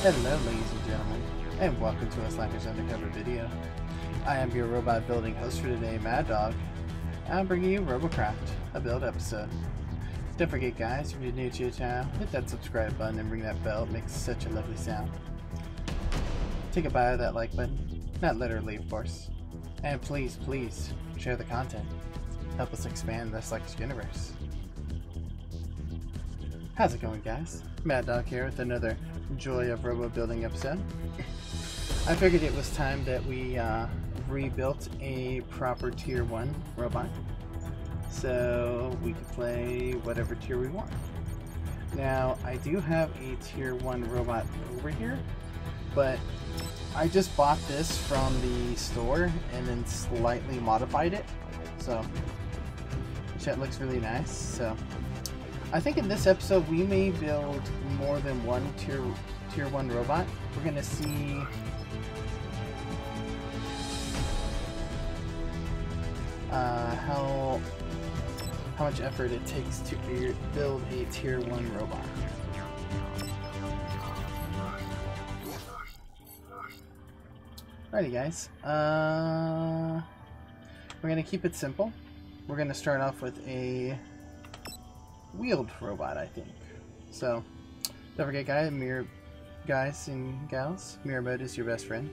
Hello, ladies and gentlemen, and welcome to a Slacker's Undercover video. I am your robot building host for today, Mad Dog, and I'm bringing you Robocraft, a build episode. Don't forget guys, if you're new to your channel, hit that subscribe button and ring that bell. It makes such a lovely sound. Take a bite of that like button, not literally of course, and please share the content. Help us expand the Slacker's universe. How's it going guys? Mad Dog here with another Joy of Robo Building episode. I figured it was time that we rebuilt a proper tier 1 robot so we could play whatever tier we want. Now I do have a tier 1 robot over here, but I just bought this from the store and then slightly modified it, so it looks really nice. So I think in this episode we may build more than one tier 1 robot. We're gonna see. How much effort it takes to build a tier 1 robot. Alrighty guys, we're gonna keep it simple. We're gonna start off with a wheeled robot, I think. So don't forget guys, mirror mode is your best friend,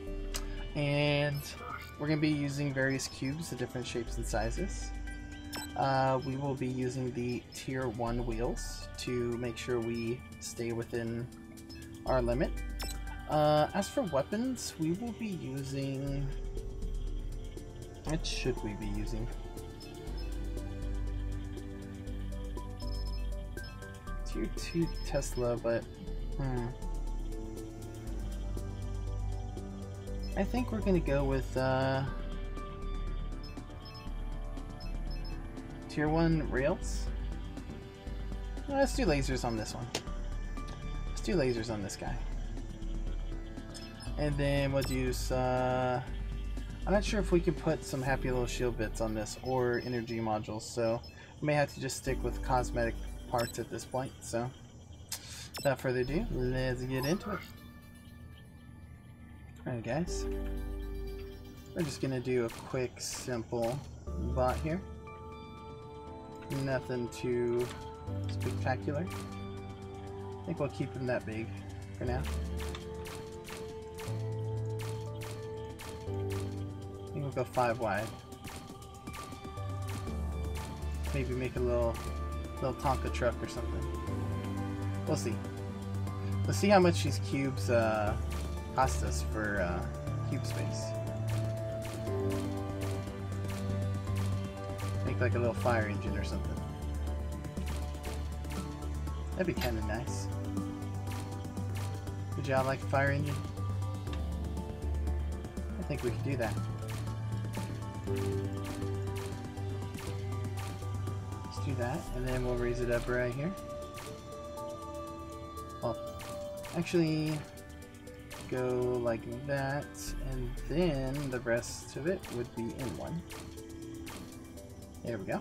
and we're gonna be using various cubes of different shapes and sizes. We will be using the tier 1 wheels to make sure we stay within our limit. As for weapons, we will be using, what should we be using? Tier 2 Tesla, but I think we're gonna go with tier 1 rails. No, let's do lasers on this one. Let's do lasers on this guy. And then we'll use, I'm not sure if we can put some happy little shield bits on this or energy modules, so we may have to just stick with cosmetic parts at this point. So without further ado, let's get into it. Alright guys, we're just gonna do a quick simple bot here. Nothing too spectacular. I think we'll keep them that big for now. I think we'll go 5 wide. Maybe make a little Tonka truck or something. We'll see. We'll see how much these cubes cost us for cube space. Make like a little fire engine or something. That'd be kind of nice. Would y'all like a fire engine? I think we could do that. Let's do that, and then we'll raise it up right here. Well, actually, go like that, and then the rest of it would be in one. There we go.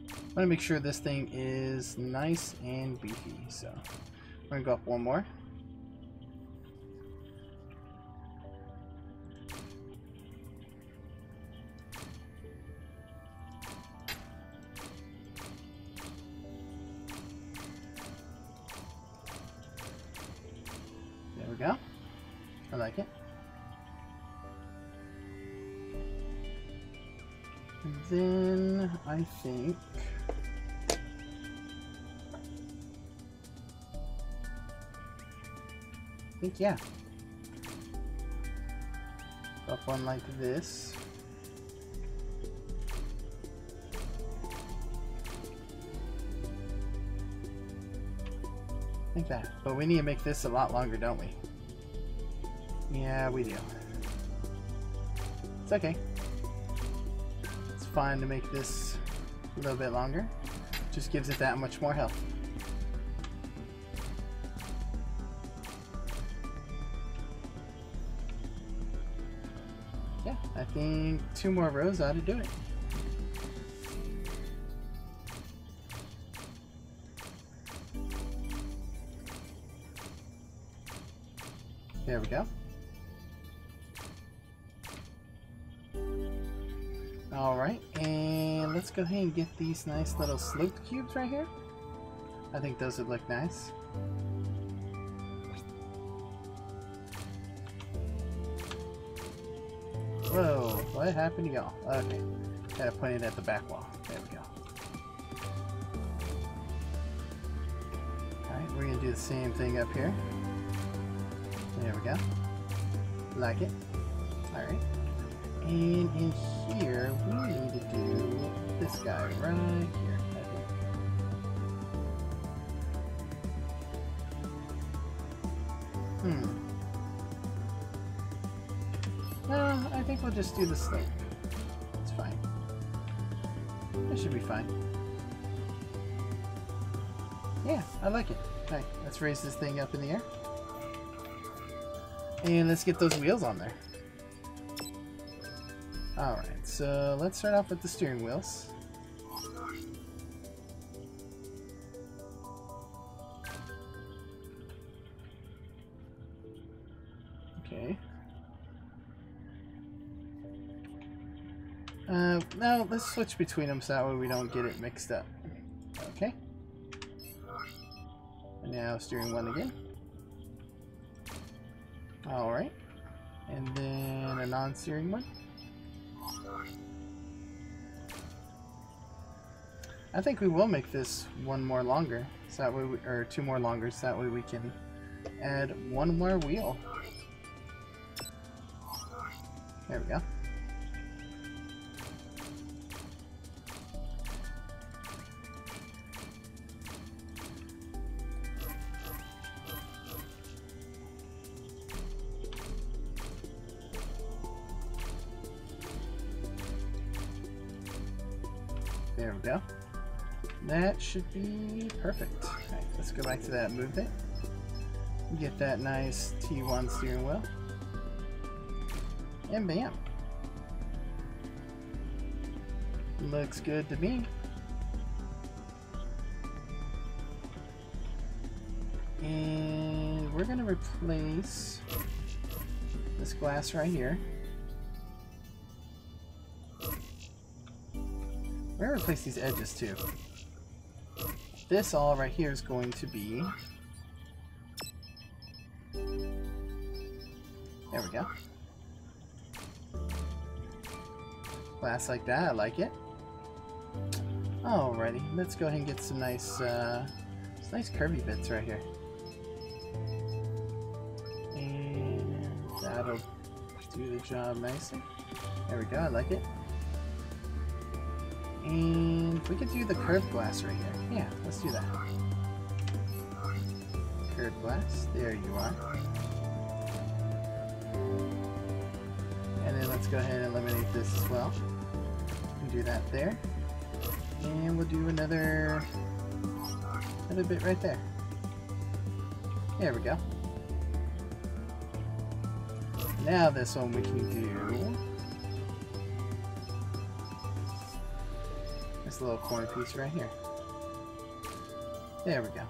I want to make sure this thing is nice and beefy, so we're gonna go up one more. Go. I like it. And then I think yeah. Up one like this. Like that. But we need to make this a lot longer, don't we? Yeah, we do. It's okay. It's fine to make this a little bit longer. Just gives it that much more health. Yeah, I think 2 more rows ought to do it. There we go. Alright, and let's go ahead and get these nice little slate cubes right here. I think those would look nice. Whoa, what happened to y'all? Okay, gotta put it at the back wall. There we go. Alright, we're gonna do the same thing up here. There we go. Like it. Alright. And in here, we need to do this guy right here, I think. I think we'll just do the slate. It's fine. That should be fine. Yeah, I like it. Alright, let's raise this thing up in the air. And let's get those wheels on there. Alright, so let's start off with the steering wheels. Okay. No, let's switch between them so that way we don't get it mixed up. Okay. And now steering one again. Alright. And then a non-steering one. I think we will make this one more longer, so that way we, or two more longer, so that way we can add one more wheel. There we go. There we go. That should be perfect. Alright, let's go back to that movement. Get that nice T1 steering wheel. And bam! Looks good to me. And we're gonna replace this glass right here. We're gonna replace these edges too. This all right here is going to be... There we go. Glass like that, I like it. Alrighty, let's go ahead and get some nice curvy bits right here. And that'll do the job nicely. There we go, I like it. And we could do the curved glass right here. Yeah, let's do that. Curved glass. There you are. And then let's go ahead and eliminate this as well. And do that there. And we'll do another bit right there. There we go. Now this one we can do... little corner piece right here. There we go.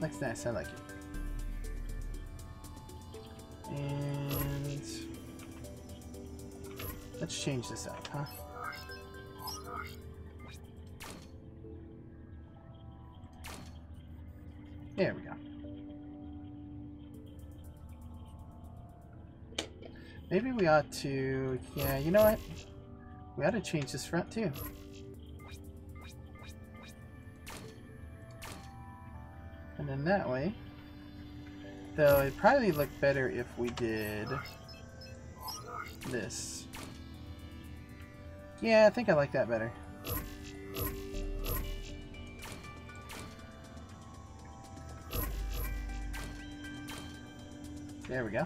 Looks nice, I like it. And let's change this up, huh? There we go. Maybe we ought to, yeah, you know what? We ought to change this front too. And then that way. Though it'd probably look better if we did this. Yeah, I think I like that better. There we go.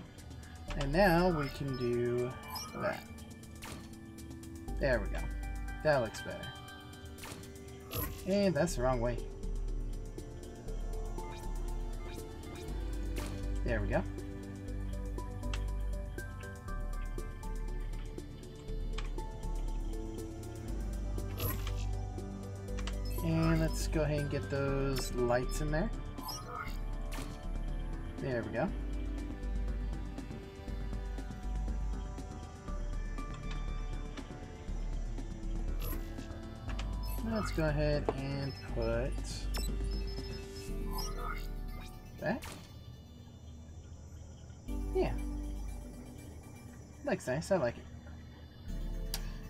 And now we can do that. There we go. That looks better. And that's the wrong way. There we go. And let's go ahead and get those lights in there. There we go. Let's go ahead and put that. Yeah. Looks nice, I like it.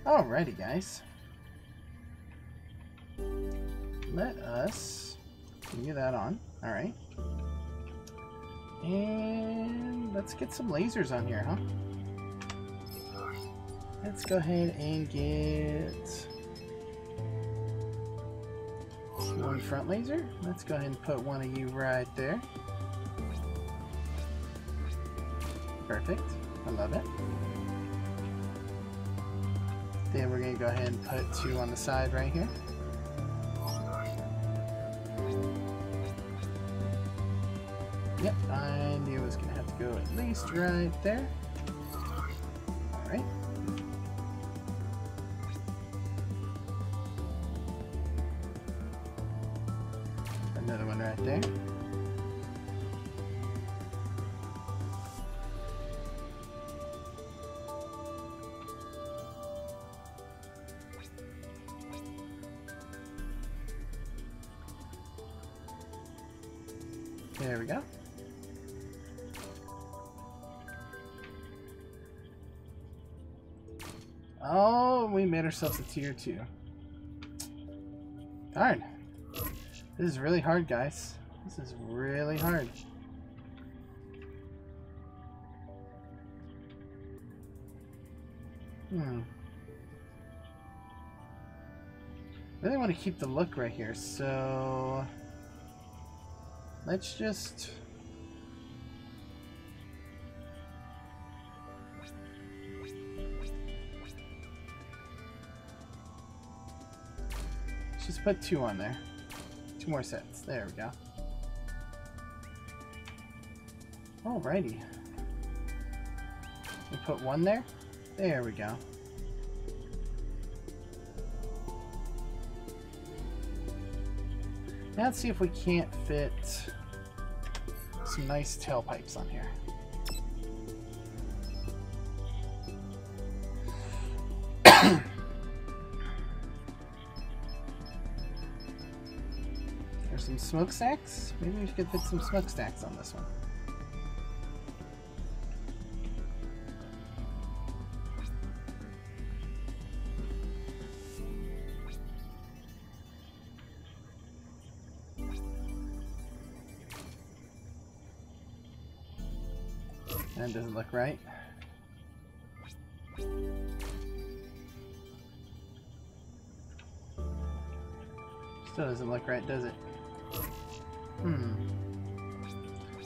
Alrighty, guys. Let us get that on. Alright. And let's get some lasers on here, huh? Let's go ahead and get one front laser. Let's go ahead and put one of you right there. Perfect. I love it. Then we're going to go ahead and put two on the side right here. Yep, I knew it was going to have to go at least right there. Alright. Another one right there. There we go. Oh, we made ourselves a tier 2. Darn. This is really hard, guys. This is really hard. Really want to keep the look right here, so let's just put two on there. Two more sets. There we go. Alrighty. We put one there. There we go. Now let's see if we can't fit some nice tailpipes on here. Some smokestacks? Maybe we could fit some smokestacks on this one. That doesn't look right. Still doesn't look right, does it?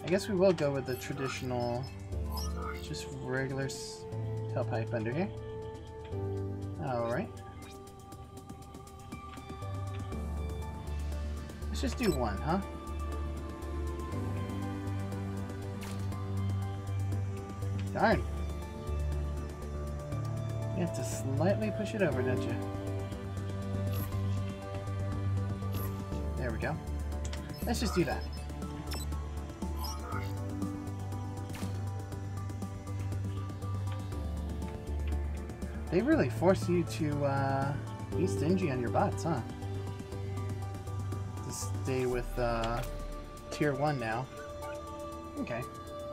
I guess we will go with the traditional, just regular tailpipe under here. Alright. Let's just do one, huh? Darn. You have to slightly push it over, don't you? There we go. Let's just do that. They really force you to be stingy on your bots, huh? To stay with tier 1 now. Okay.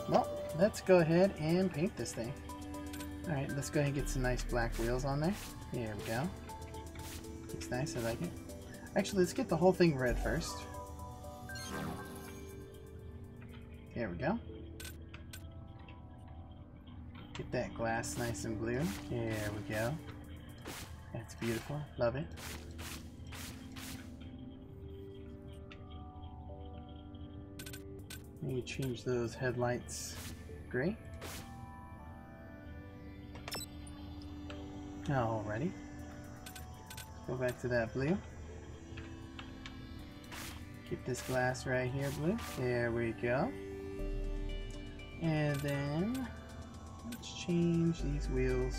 Well, let's go ahead and paint this thing. Alright, let's go ahead and get some nice black wheels on there. There we go. Looks nice, I like it. Actually, let's get the whole thing red first. There we go. Get that glass nice and blue. There we go. That's beautiful. Love it. Maybe change those headlights gray. Alrighty. Go back to that blue. Get this glass right here blue. There we go. And then let's change these wheels.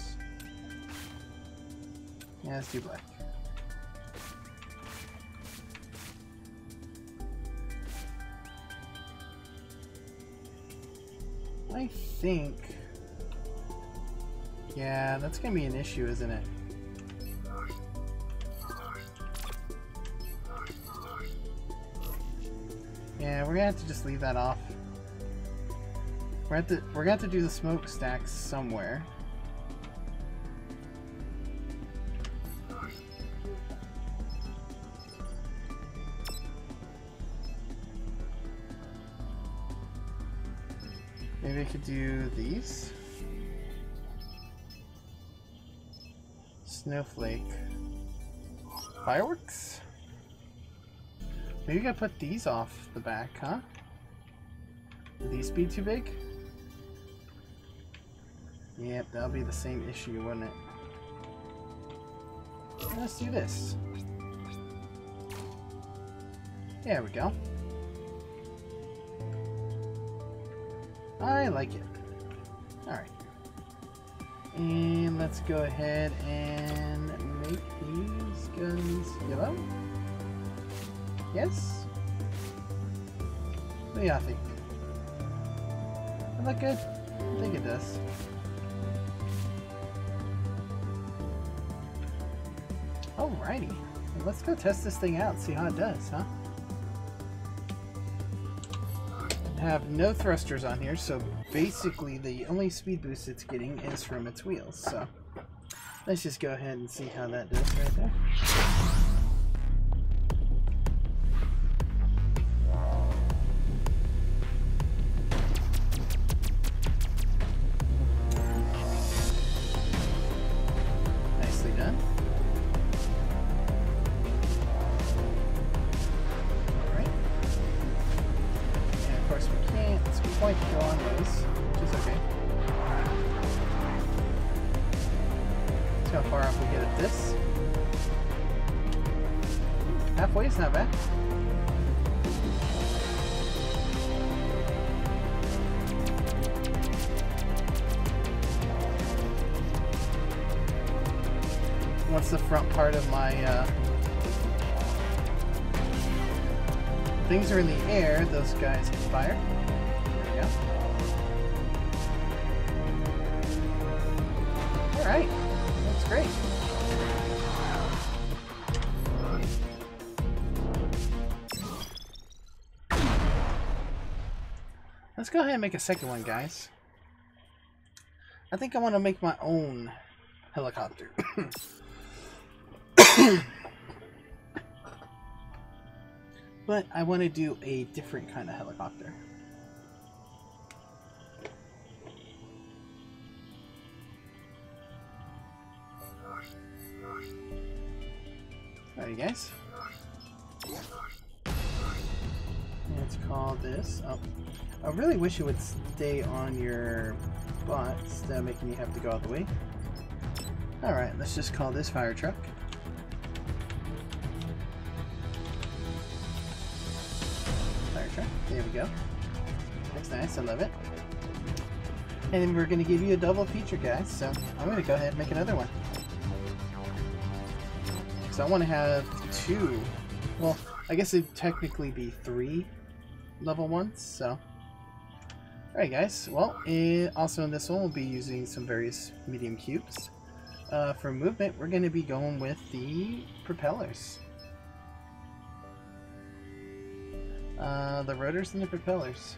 Yeah, let's do black. I think... yeah, that's gonna be an issue, isn't it? Yeah, we're gonna have to just leave that off. We're gonna have to do the smokestacks somewhere. Maybe I could do these. Snowflake. Fireworks? Maybe you gotta put these off the back, huh? Would these be too big? Yep, that'll be the same issue, wouldn't it? Let's do this. There we go. I like it. Alright. And let's go ahead and make these guns yellow. Yes? What do y'all think? Does that look good? I think it does. Alrighty. Let's go test this thing out and see how it does, huh? I have no thrusters on here, so basically the only speed boost it's getting is from its wheels, so let's just go ahead and see how that does right there. What's the front part of my, things are in the air, those guys can fire. There we go. Alright, that's great. Let's go ahead and make a second one, guys. I think I want to make my own helicopter. But I want to do a different kind of helicopter. Alright, you guys. Let's call this up. I really wish it would stay on your butt instead of making you have to go all the way. Alright, let's just call this fire truck. There we go. That's nice. I love it. And we're going to give you a double feature, guys. So I'm going to go ahead and make another one. So I want to have two. Well, I guess it'd technically be three level ones. So, alright, guys. Well, and also in this one, we'll be using some various medium cubes. For movement, we're going to be going with the propellers. The rotors and the propellers.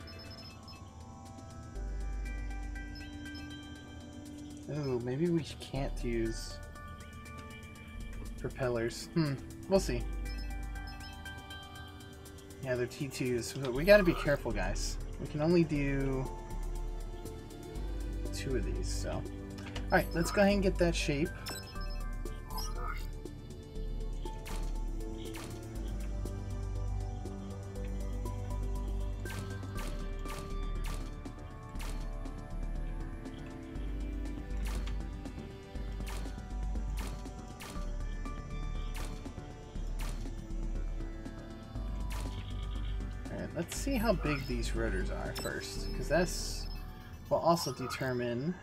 Ooh, maybe we can't use propellers. We'll see. Yeah, they're T2s, but we gotta be careful, guys. We can only do two of these, so. Alright, let's go ahead and get that shape. Let's see how big these rotors are first, because that's will also determine .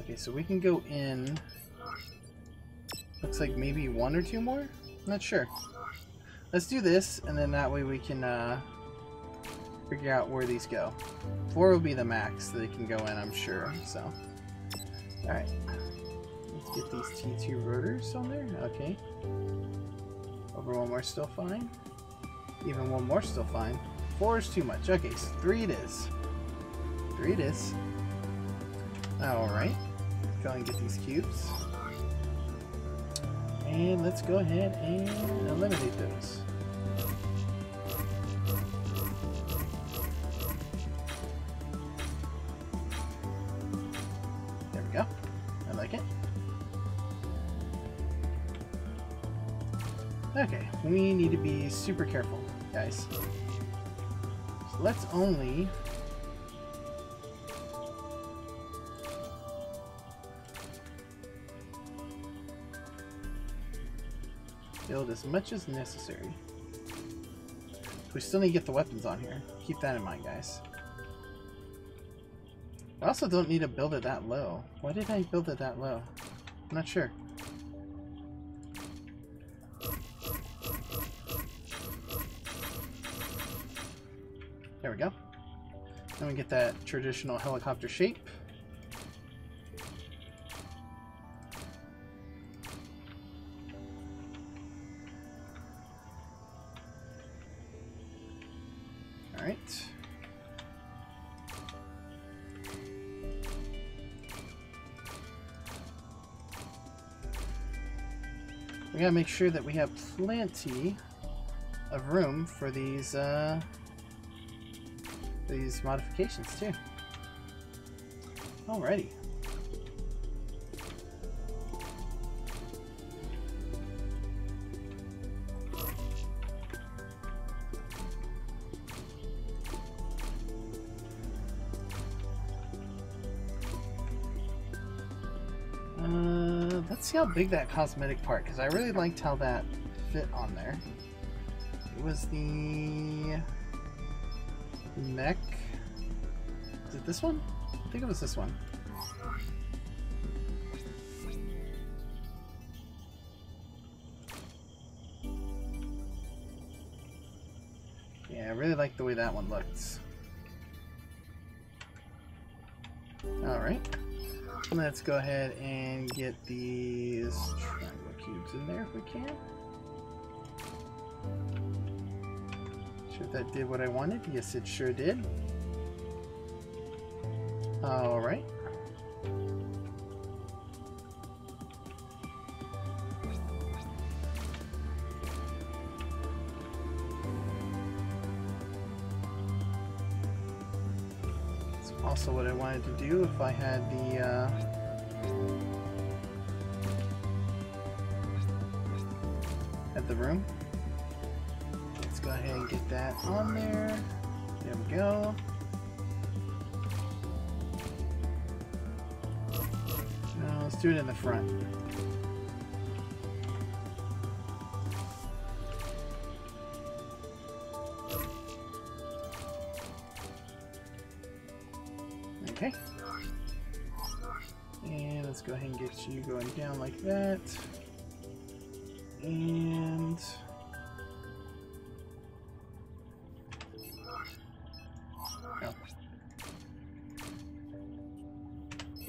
Okay, so we can go in, looks like maybe one or two more, I'm not sure. Let's do this, and then that way we can figure out where these go. 4 will be the max that they can go in, I'm sure. So, all right, let's get these T2 rotors on there. Okay, over one more, still fine. Even one more, still fine. 4 is too much. Okay, so 3 it is. 3 it is. All right, go and get these cubes. And let's go ahead and eliminate those. There we go. I like it. Okay, we need to be super careful, guys. So let's only... build as much as necessary. We still need to get the weapons on here. Keep that in mind, guys. I also don't need to build it that low. Why did I build it that low? I'm not sure. There we go. Then we get that traditional helicopter shape. We gotta make sure that we have plenty of room for these modifications too. Alrighty. See how big that cosmetic part, because I really liked how that fit on there. It was the mech. Is it this one? I think it was this one. Yeah, I really liked the way that one looks. Alright. Let's go ahead and get these triangle cubes in there if we can. Sure that did what I wanted. Yes, it sure did. All right. Also what I wanted to do if I had the room. Let's go ahead and get that on there. There we go. Now let's do it in the front. Okay. And let's go ahead and get you going down like that. And oh.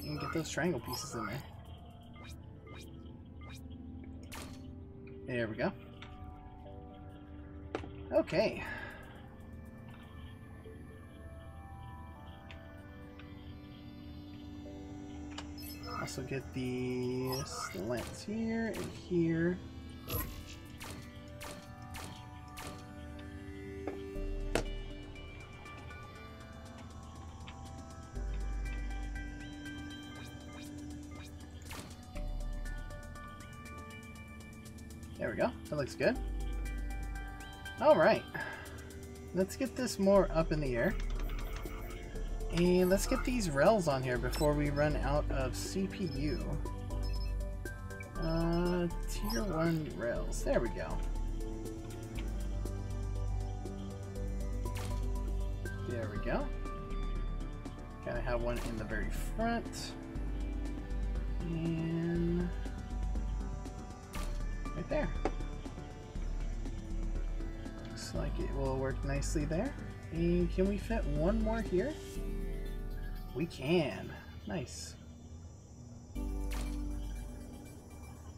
And get those triangle pieces in there. There we go. Okay. Also get the slants here and here. There we go. That looks good. All right. Let's get this more up in the air. And let's get these rails on here before we run out of CPU. Tier 1 rails. There we go. There we go. Gotta have one in the very front. And... right there. looks like it will work nicely there. And can we fit one more here? We can. Nice.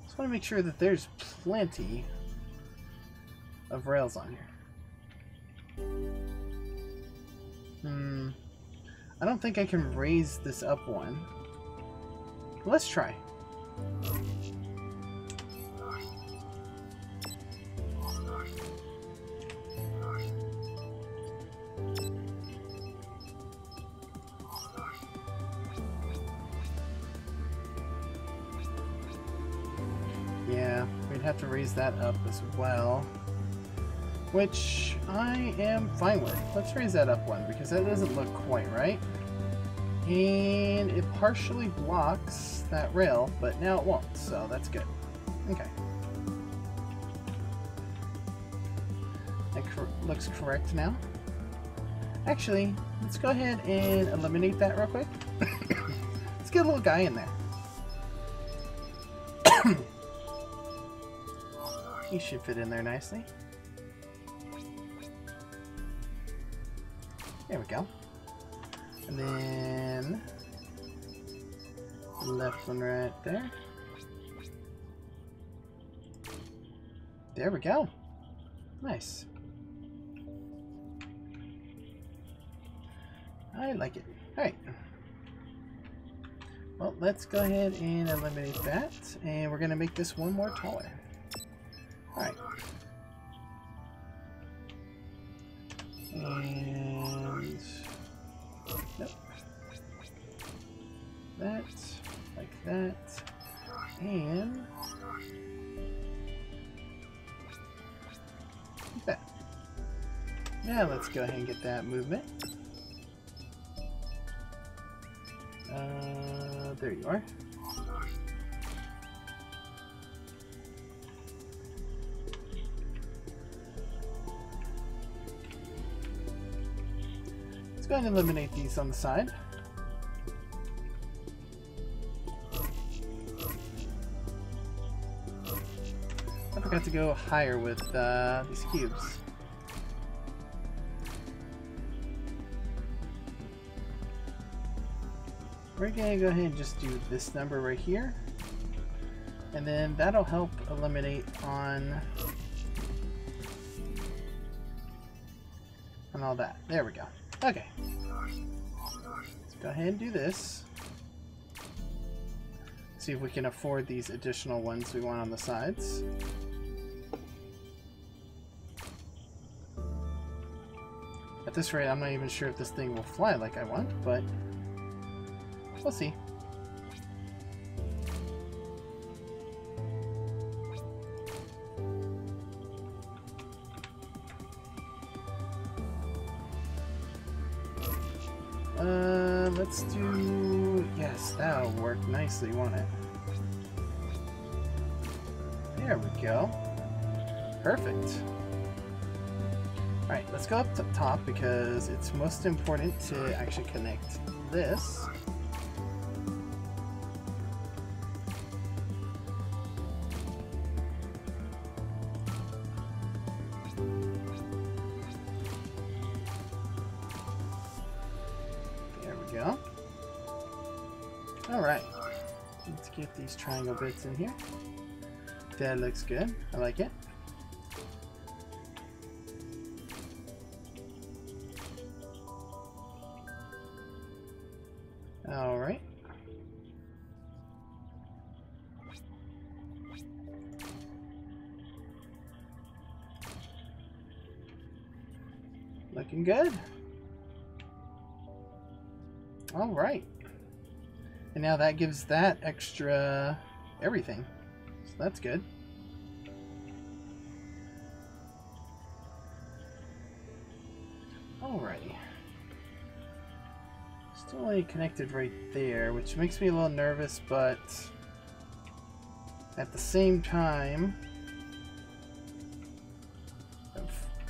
Just want to make sure that there's plenty of rails on here. I don't think I can raise this up one. Let's try. Yeah, we'd have to raise that up as well, which I am fine with. Let's raise that up one because that doesn't look quite right. And it partially blocks that rail, but now it won't, so that's good. Okay. That looks correct now. Actually, let's go ahead and eliminate that real quick. Let's get a little guy in there. He should fit in there nicely. There we go. And then the left one right there. There we go. Nice. I like it. Alright. Well, let's go ahead and eliminate that. And we're going to make this one more taller. Alright. And... nope. That. Like that. And... like that. Now let's go ahead and get that movement. There you are. Let's go ahead and eliminate these on the side. I forgot to go higher with these cubes. We're gonna go ahead and just do this number right here, and then that'll help eliminate on all that. There we go. Okay, let's go ahead and do this. See if we can afford these additional ones we want on the sides. At this rate, I'm not even sure if this thing will fly like I want, but we'll see. Let's do... yes, that'll work nicely, won't it? There we go. Perfect. Alright, let's go up to the top because it's most important to actually connect this. Alright, let's get these triangle bits in here. That looks good, I like it. Alright. Looking good. Alright. And now that gives that extra everything, so that's good. Alrighty. Still only connected right there, which makes me a little nervous, but at the same time,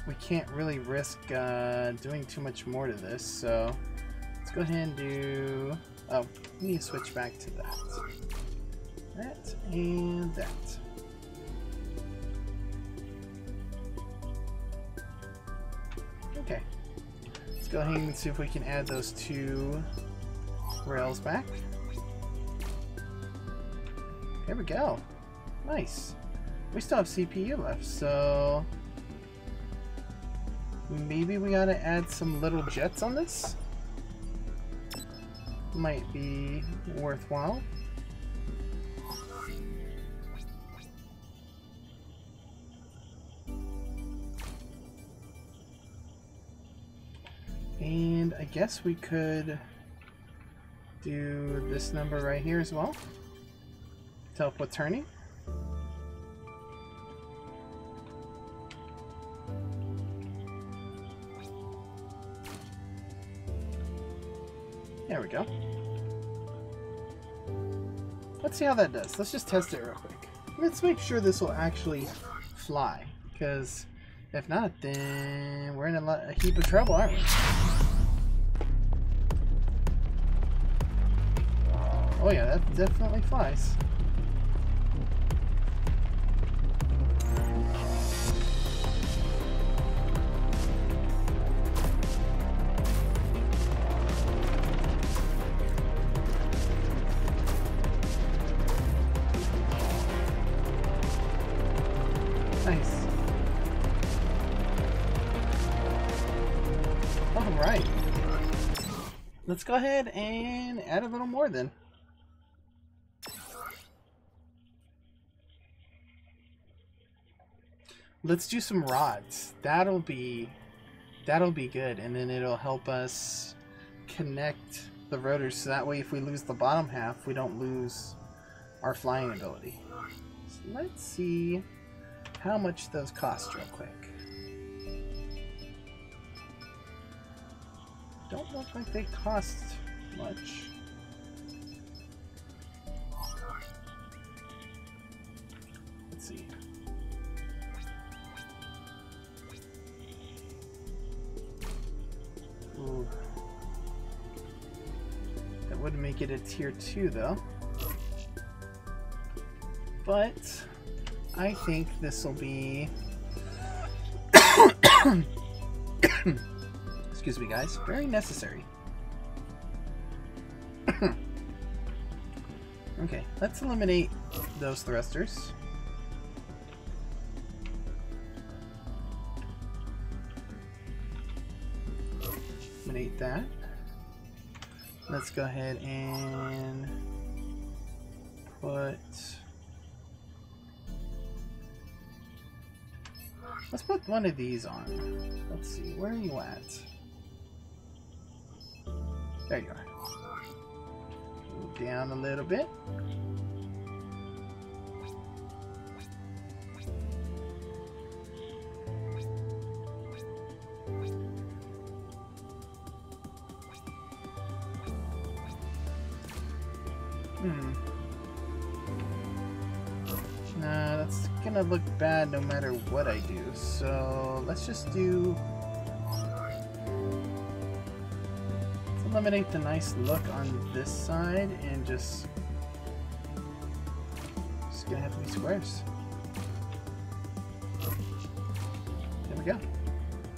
we can't really risk doing too much more to this, so let's go ahead and do... oh, we need to switch back to that. That and that. Okay. Let's go ahead and see if we can add those two rails back. There we go. Nice. We still have CPU left, so maybe we gotta add some little jets on this? Might be worthwhile. And I guess we could do this number right here as well to help with turning. There we go. Let's see how that does. Let's just test it real quick. Let's make sure this will actually fly, because if not, then we're in a heap of trouble, aren't we? Oh yeah, that definitely flies. Let's go ahead and add a little more then. Let's do some rods. That'll be good, and then it'll help us connect the rotors so that way if we lose the bottom half, we don't lose our flying ability. So let's see how much those cost real quick. Don't look like they cost much. Let's see. Ooh. That would make it a tier 2 though. But I think this will be excuse me guys, very necessary. Okay, let's eliminate those thrusters. Eliminate that. Let's go ahead and put... let's put one of these on. Let's see, where are you at? There you are. Move down a little bit. Nah, that's gonna look bad no matter what I do. So let's just do... eliminate the nice look on this side and just gonna have to be squares. There we go.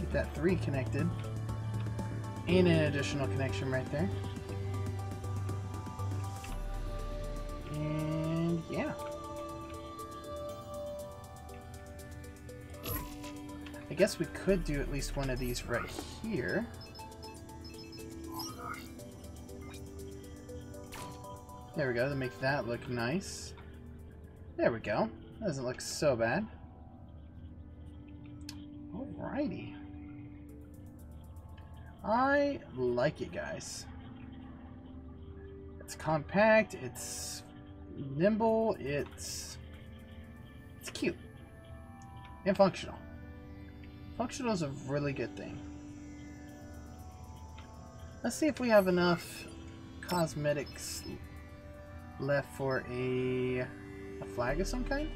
Get that 3 connected. And an additional connection right there. And yeah. I guess we could do at least one of these right here. There we go, to make that look nice. There we go. That doesn't look so bad. Alrighty. I like it, guys. It's compact, it's nimble, it's cute. And functional. Functional is a really good thing. Let's see if we have enough cosmetics left for a flag of some kind.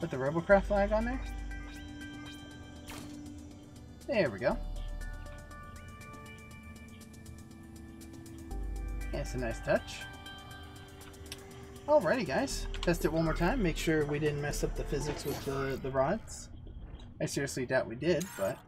Put the Robocraft flag on there. There we go. That's a nice touch. Alrighty guys, test it one more time. Make sure we didn't mess up the physics with the rods. I seriously doubt we did, but...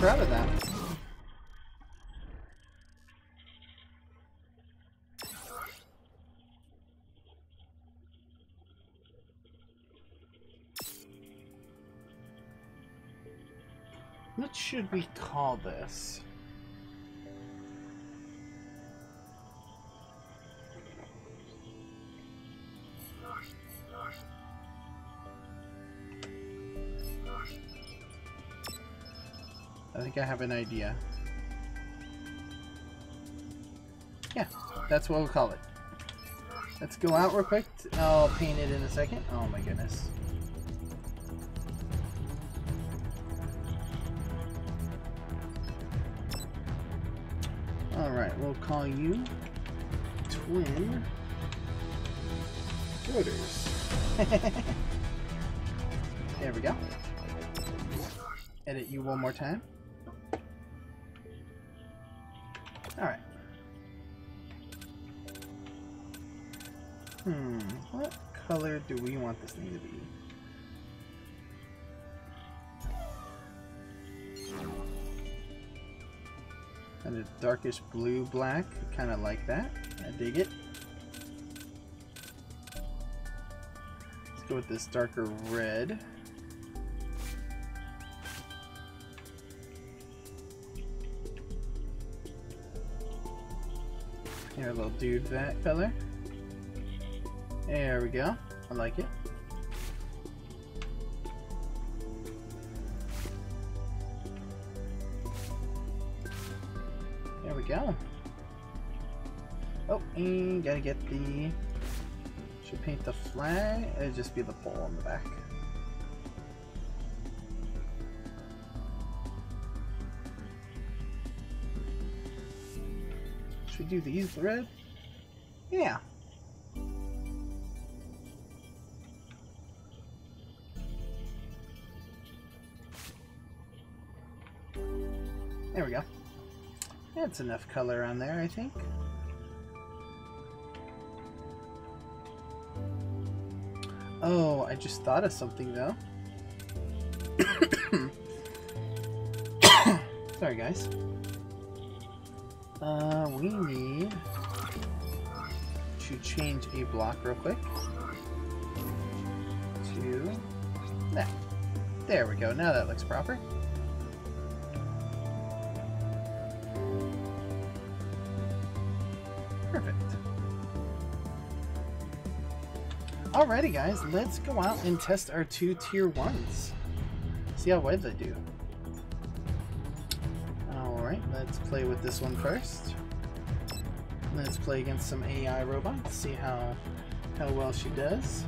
proud of that. What should we call this? I have an idea. Yeah, that's what we'll call it. Let's go out real quick. I'll paint it in a second. Oh my goodness. Alright, we'll call you Twin Rotors. There we go. Edit you one more time. Alright. What color do we want this thing to be? Kind of darkish blue black. Kind of like that. I dig it. Let's go with this darker red. Here, little dude, that color. There we go. I like it. There we go. Oh, and gotta get the... Should paint the flag. It'll just be the pole on the back. Should we do these red? Yeah. There we go. That's enough color on there, I think. Oh, I just thought of something though. Sorry, guys. We need to change a block real quick to that. There we go. Now that looks proper. Perfect. Alrighty, guys. Let's go out and test our 2 tier 1s. See how well they do. Let's play with this one first. Let's play against some AI robots, see how well she does.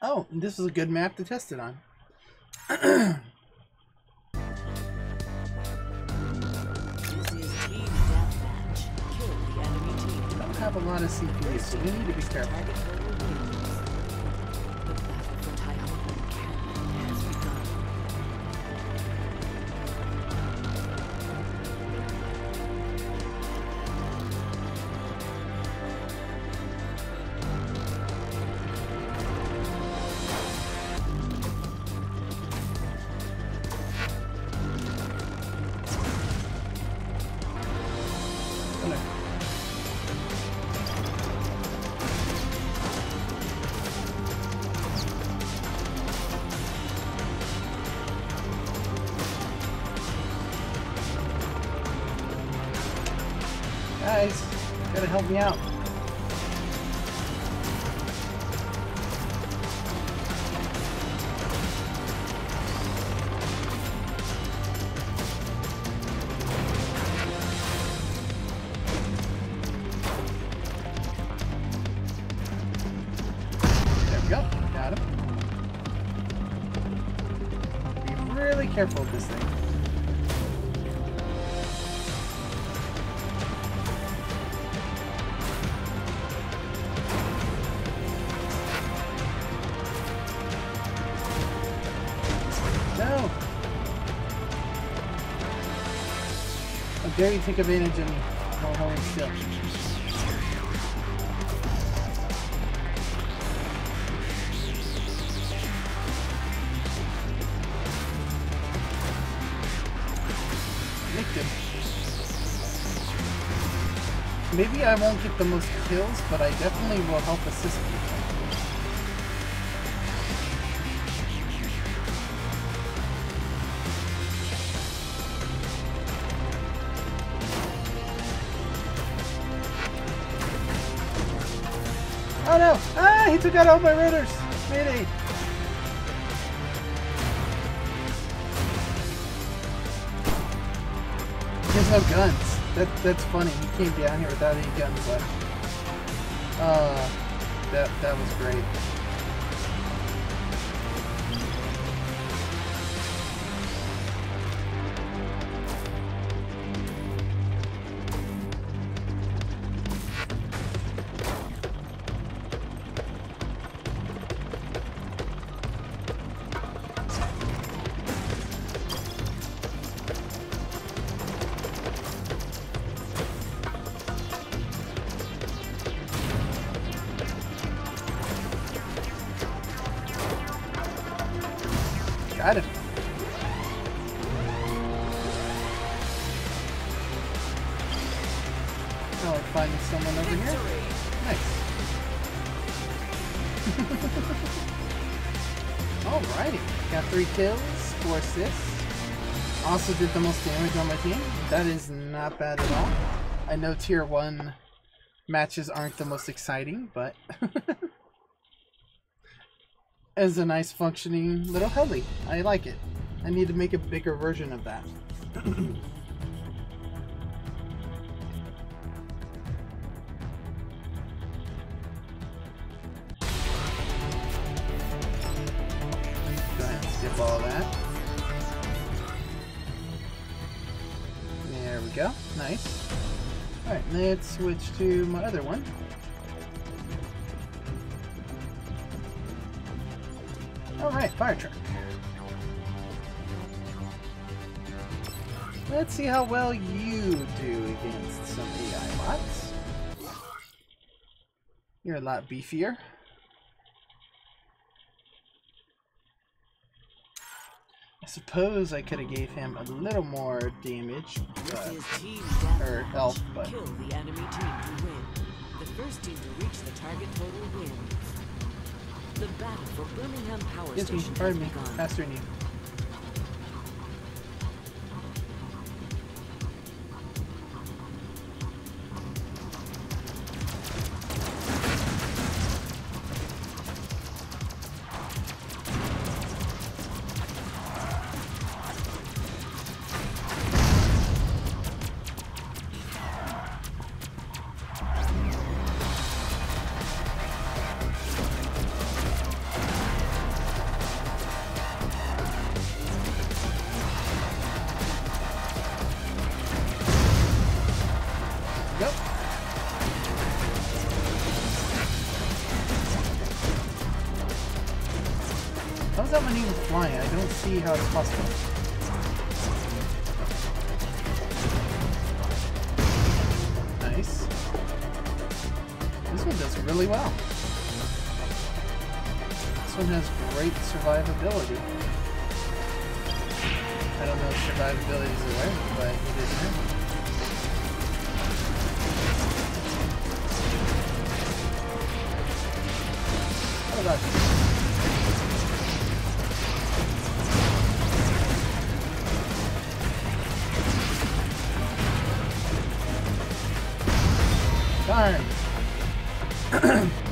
Oh, this is a good map to test it on. Don't have a lot of CPUs, so we need to be careful. Gotta help me out. careful with this thing. No! How dare you take advantage of me? Oh, holy shit. Maybe I won't get the most kills, but I definitely will help assist people. Oh no! Ah! He took out all my rudders! Mayday! There's no guns. That's funny. He came down here without any guns left. That was great. Also did the most damage on my team. That is not bad at all. I know tier 1 matches aren't the most exciting, but it's a nice functioning little heli. I like it. I need to make a bigger version of that. Go ahead and skip all that. Go. Nice. Alright, let's switch to my other one. Alright, fire truck. Let's see how well you do against some AI bots. You're a lot beefier. I suppose I could have gave him a little more damage, but, or health, but... Kill the enemy team to win. The first team to reach the target total wins. The battle for Birmingham Power Station has begun. Pardon me, faster than you. I don't see how it's possible. Nice. This one does really well. This one has great survivability. I don't know if survivability is a word, but it is now. How about this?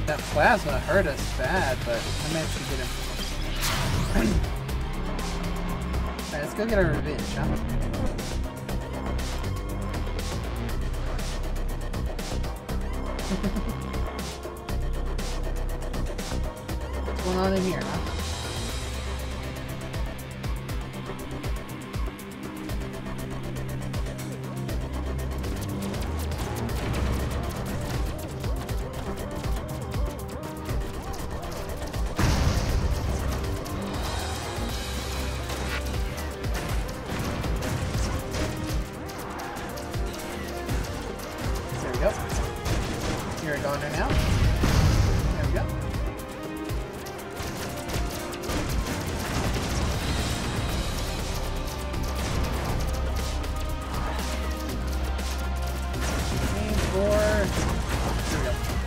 That plasma hurt us bad, but I managed to get him. Alright, let's go get our revenge, huh? What's going on in here, huh? cylinder now. There we go. And there we go.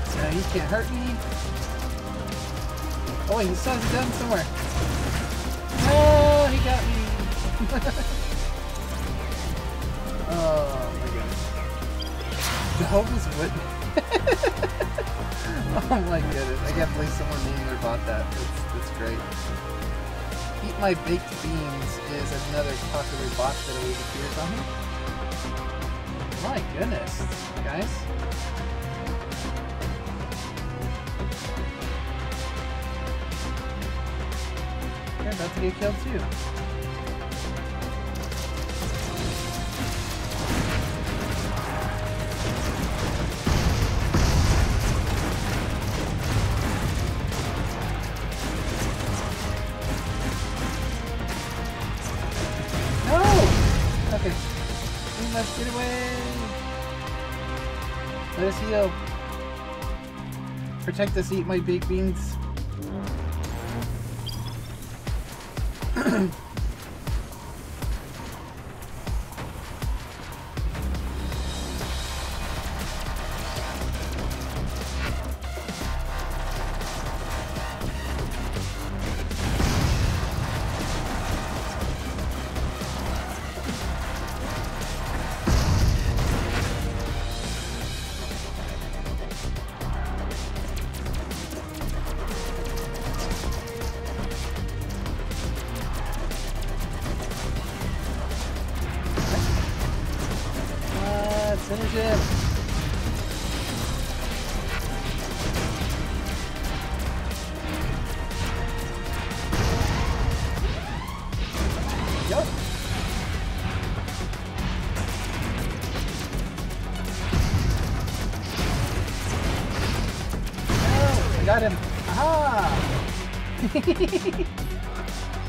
So he can't hurt me. Oh wait, he still has a gun somewhere. Oh, he got me. Oh my goodness. The hopeless witness. Oh my goodness, I can't believe someone needed or bought that. That's great. Eat My Baked Beans is another popular bot that always appears on here. My goodness, guys. They're about to get killed too. Get away! Let us heal. Protect us, Eat My Baked Beans.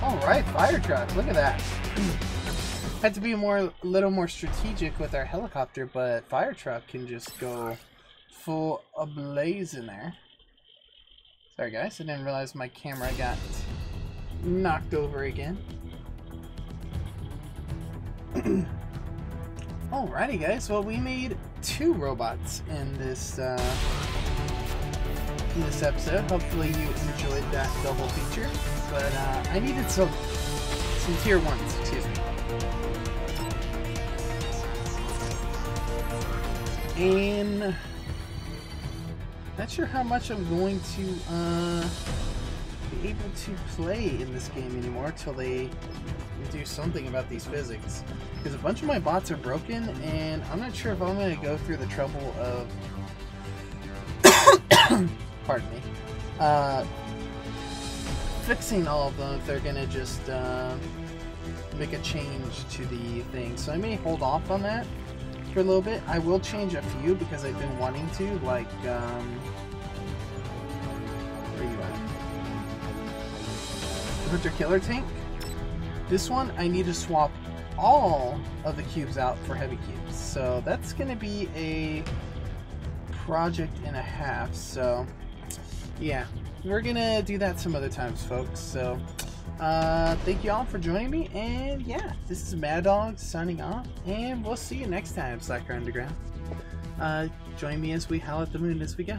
Alright, fire truck, look at that. Had to be a little more strategic with our helicopter, but fire truck can just go full ablaze in there. Sorry guys, I didn't realize my camera got knocked over again. Alrighty guys, well we made 2 robots in this episode. Hopefully you enjoyed that double feature, but I needed some tier ones, excuse me. And not sure how much I'm going to be able to play in this game anymore till they do something about these physics, because a bunch of my bots are broken and I'm not sure if I'm going to go through the trouble of pardon me, fixing all of them if they're going to just make a change to the thing. So I may hold off on that for a little bit. I will change a few because I've been wanting to, like, where are you at? Hunter Killer Tank. This one, I need to swap all of the cubes out for heavy cubes. So that's going to be a project and a half, so yeah, we're gonna do that some other times, folks. So thank you all for joining me, and yeah, this is Mad Dog signing off, and we'll see you next time, Slacker Underground. Join me as we howl at the moon as we go.